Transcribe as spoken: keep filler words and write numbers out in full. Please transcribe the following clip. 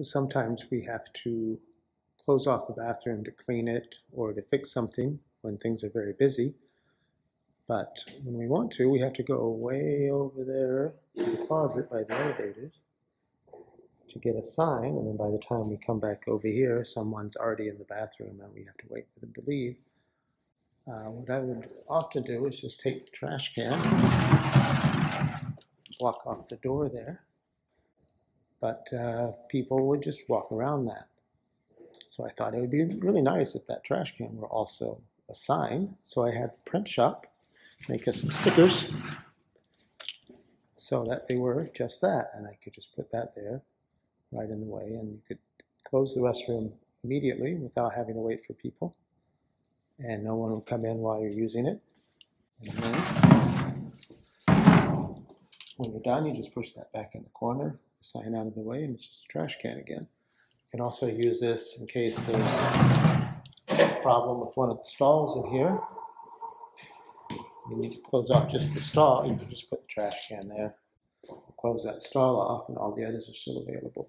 So sometimes we have to close off the bathroom to clean it or to fix something when things are very busy. But when we want to, we have to go way over there to the closet by the elevators to get a sign, and then by the time we come back over here, someone's already in the bathroom and we have to wait for them to leave. Uh, what I would often do is just take the trash can, block off the door there, but uh, people would just walk around that. So I thought it would be really nice if that trash can were also a sign. So I had the print shop make us some stickers so that they were just that, and I could just put that there right in the way, and you could close the restroom immediately without having to wait for people, and no one will come in while you're using it. And then when you're done, you just push that back in the corner, the sign out of the way, and it's just a trash can again. You can also use this in case there's a problem with one of the stalls in here. You need to close off just the stall, you can just put the trash can there, close that stall off, and all the others are still available.